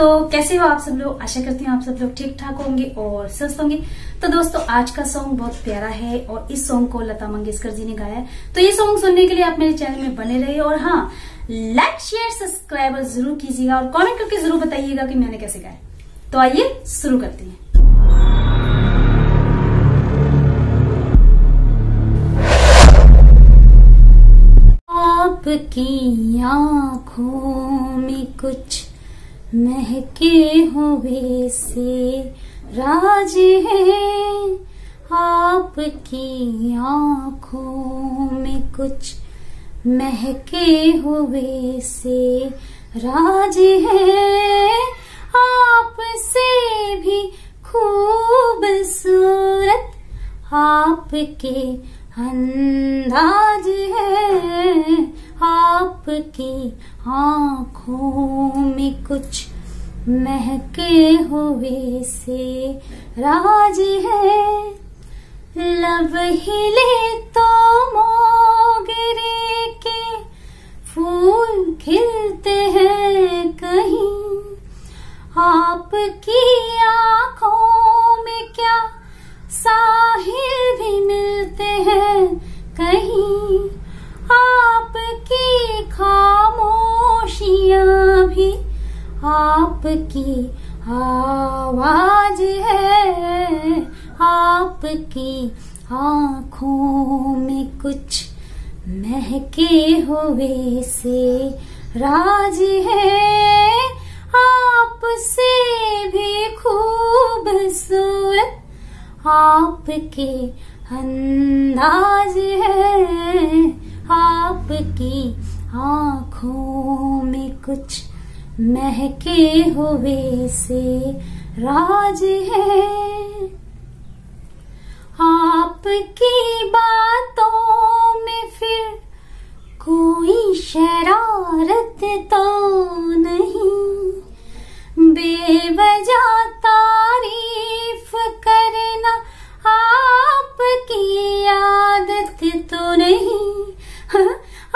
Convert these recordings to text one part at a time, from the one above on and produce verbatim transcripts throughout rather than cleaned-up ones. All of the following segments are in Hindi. दोस्तों, कैसे हो आप सब लोग। आशा करती हूँ आप सब लोग ठीक ठाक होंगे और स्वस्थ होंगे। तो दोस्तों, आज का सॉन्ग बहुत प्यारा है और इस सॉन्ग को लता मंगेशकर जी ने गाया है। तो ये सॉन्ग सुनने के लिए आप मेरे चैनल में बने रहिए और हाँ, लाइक शेयर सब्सक्राइब जरूर कीजिएगा और कमेंट करके जरूर बताइएगा कि मैंने कैसे गाया। तो आइए शुरू करते हैं। आपकी आँखों में कुछ महके हुए से राज है, आपकी आँखों में कुछ महके हुए से राज है, आपसे भी खूबसूरत आपके अंदाज है, आपकी आँखों में कुछ महके हुए से राज है। लब हिले तो मोगरे के फूल खिलते हैं कहीं, आपकी आँखों में क्या साहिल भी मिलते हैं कहीं, आपकी खामोशियां भी आपकी आवाज है, आपकी आँखों में कुछ महके हुए से राज है, आपसे भी खूबसूरत आपके अंदाज है, आपकी आँखों में कुछ महके हुए से राज है। आपकी बातों में फिर कोई शरारत तो नहीं, बेवजह तारीफ करना आपकी आदत तो नहीं,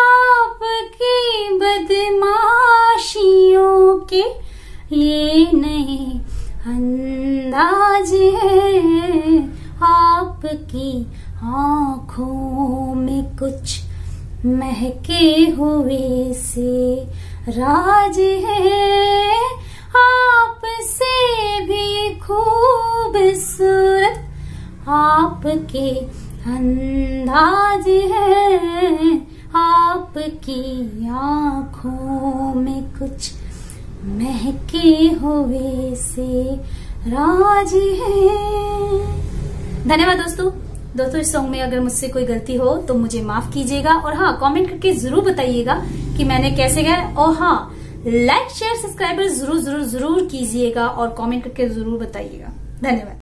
आपकी बदमाशियों के ये नए अंदाज है, आपकी आँखों में कुछ महके हुए से राज है, आपसे भी खूबसूरत आपके अंदाज है, आपकी आँखों में कुछ महके हुए से राज है। धन्यवाद दोस्तों। दोस्तों, इस सॉन्ग में अगर मुझसे कोई गलती हो तो मुझे माफ कीजिएगा और हाँ, कमेंट करके जरूर बताइएगा कि मैंने कैसे गाया और हाँ, लाइक शेयर सब्सक्राइब जरूर जरूर जरूर कीजिएगा और कमेंट करके जरूर बताइएगा। धन्यवाद।